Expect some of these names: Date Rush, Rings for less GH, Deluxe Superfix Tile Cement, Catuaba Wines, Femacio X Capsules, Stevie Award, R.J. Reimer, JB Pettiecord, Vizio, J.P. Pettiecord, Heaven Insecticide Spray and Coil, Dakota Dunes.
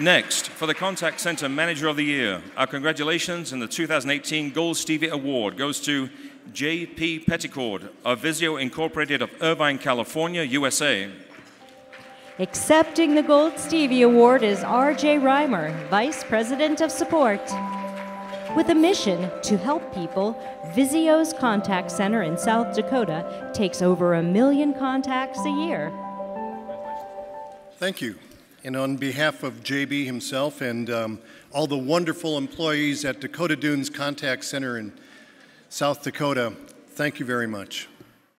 Next, for the Contact Center Manager of the Year, our congratulations and the 2018 Gold Stevie Award goes to J.P. Pettiecord of Vizio Incorporated of Irvine, California, USA. Accepting the Gold Stevie Award is R.J. Reimer, Vice President of Support. With a mission to help people, Vizio's contact center in South Dakota takes over 1 million contacts a year. Thank you. And on behalf of JB himself and all the wonderful employees at Dakota Dunes Contact Center in South Dakota, thank you very much.